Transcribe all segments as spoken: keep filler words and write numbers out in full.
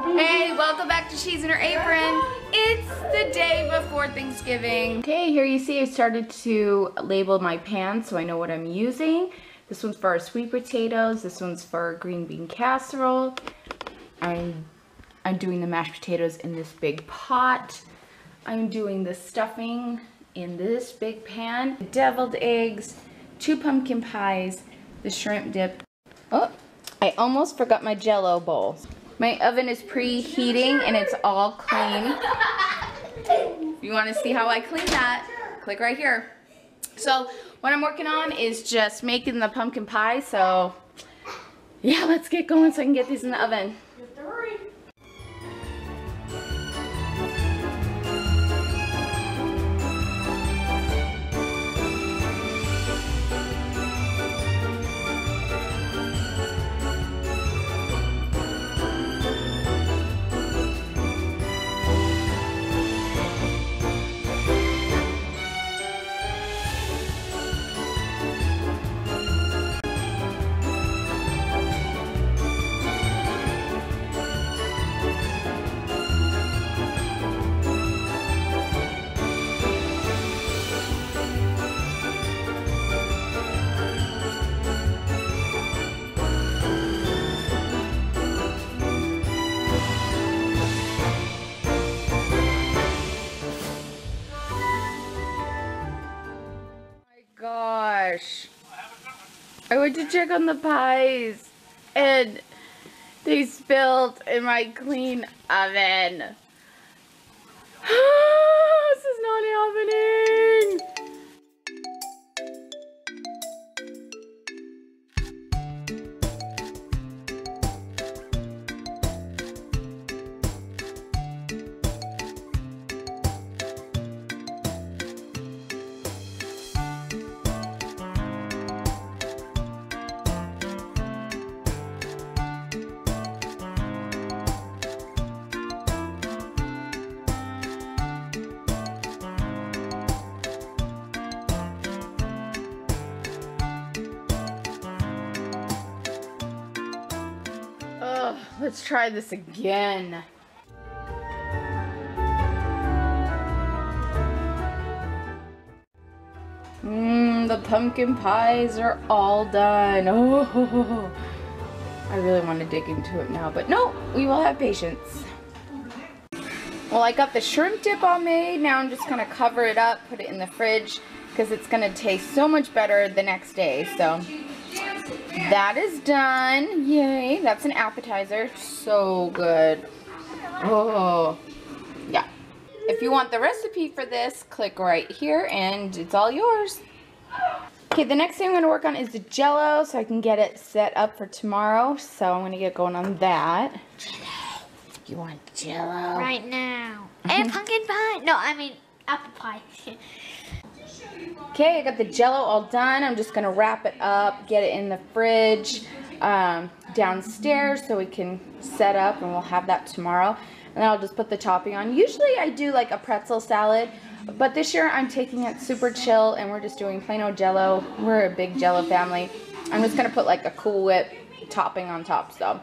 Hey, welcome back to She's in Her Apron. It's the day before Thanksgiving. Okay, here you see I started to label my pans so I know what I'm using. This one's for our sweet potatoes. This one's for our green bean casserole. I'm, I'm doing the mashed potatoes in this big pot. I'm doing the stuffing in this big pan. The deviled eggs, two pumpkin pies, the shrimp dip. Oh, I almost forgot my Jell-O bowl. My oven is preheating and it's all clean. If you want to see how I clean that, click right here. So what I'm working on is just making the pumpkin pie. So yeah, let's get going so I can get these in the oven. Gosh, I went to check on the pies and they spilled in my clean oven. This is not happening. Let's try this again. Mmm, the pumpkin pies are all done. Oh, I really want to dig into it now, but no, we will have patience. Well, I got the shrimp dip all made. Now I'm just gonna cover it up, put it in the fridge, because it's gonna taste so much better the next day, so. That is done. Yay. That's an appetizer. So good. Oh, yeah. If you want the recipe for this, click right here and it's all yours. Okay, the next thing I'm going to work on is the Jell-O so I can get it set up for tomorrow. So I'm going to get going on that. You want Jell-O? Right now. And pumpkin pie. No, I mean apple pie. Okay, I got the Jell-O all done. I'm just going to wrap it up, get it in the fridge um, downstairs so we can set up, and we'll have that tomorrow. And then I'll just put the topping on. Usually I do like a pretzel salad, but this year I'm taking it super chill, and we're just doing plain old Jell-O. We're a big Jell-O family. I'm just going to put like a Cool Whip topping on top, so.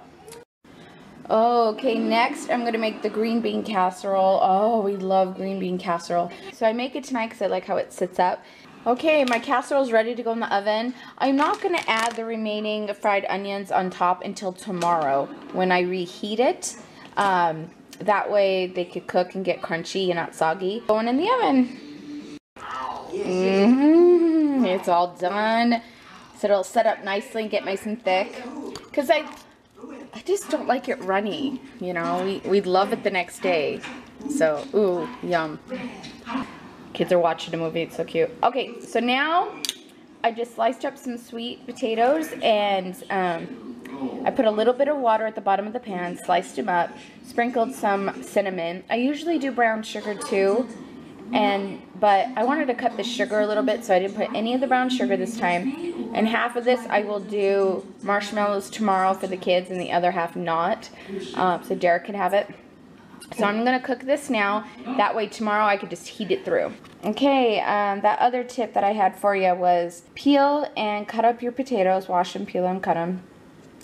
Okay, next I'm going to make the green bean casserole. Oh, we love green bean casserole. So I make it tonight because I like how it sits up. Okay, my casserole is ready to go in the oven. I'm not going to add the remaining fried onions on top until tomorrow when I reheat it. Um, that way they could cook and get crunchy and not soggy. Going in the oven. Mm-hmm. It's all done. So it'll set up nicely and get nice and thick. Because I... I just don't like it runny, you know, we, we'd love it the next day. So, ooh, yum. Kids are watching a movie, it's so cute. Okay, so now I just sliced up some sweet potatoes and um, I put a little bit of water at the bottom of the pan, sliced them up, sprinkled some cinnamon. I usually do brown sugar too, and but I wanted to cut the sugar a little bit, so I didn't put any of the brown sugar this time. And half of this I will do marshmallows tomorrow for the kids and the other half not. Uh, so Derek can have it. So I'm going to cook this now. That way tomorrow I could just heat it through. Okay, um, that other tip that I had for you was peel and cut up your potatoes. Wash them, peel them, cut them.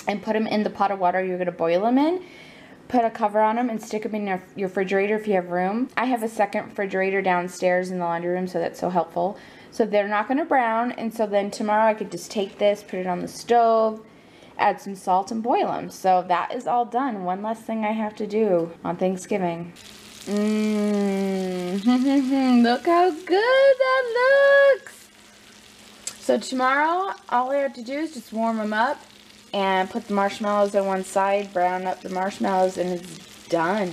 And put them in the pot of water you're going to boil them in. put a cover on them and stick them in your, your refrigerator if you have room. I have a second refrigerator downstairs in the laundry room, so that's so helpful. So they're not going to brown, and so then tomorrow I could just take this, put it on the stove, add some salt, and boil them. So that is all done. One less thing I have to do on Thanksgiving. Mmm, look how good that looks. So tomorrow, all I have to do is just warm them up and put the marshmallows on one side, brown up the marshmallows, and it's done.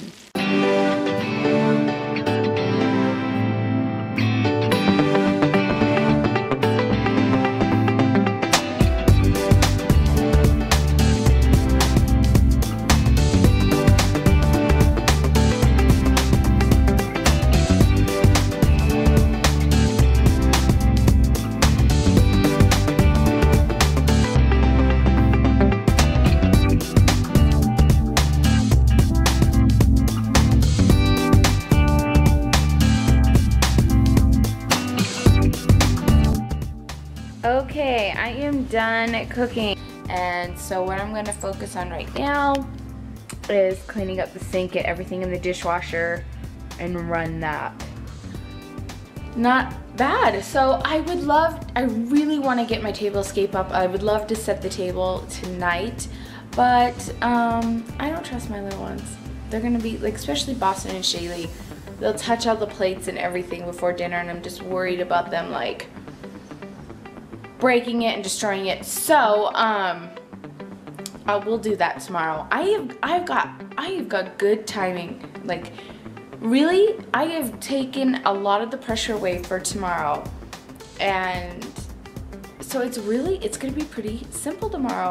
Okay, I am done cooking, and so what I'm going to focus on right now is cleaning up the sink, get everything in the dishwasher, and run that. Not bad. So I would love, I really want to get my tablescape up. I would love to set the table tonight, but um, I don't trust my little ones. They're going to be, like, especially Boston and Shaylee, they'll touch all the plates and everything before dinner, and I'm just worried about them, like, breaking it and destroying it. So um I will do that tomorrow. I have I've got I have got good timing. Like, really, I have taken a lot of the pressure away for tomorrow. And so it's really it's gonna be pretty simple tomorrow.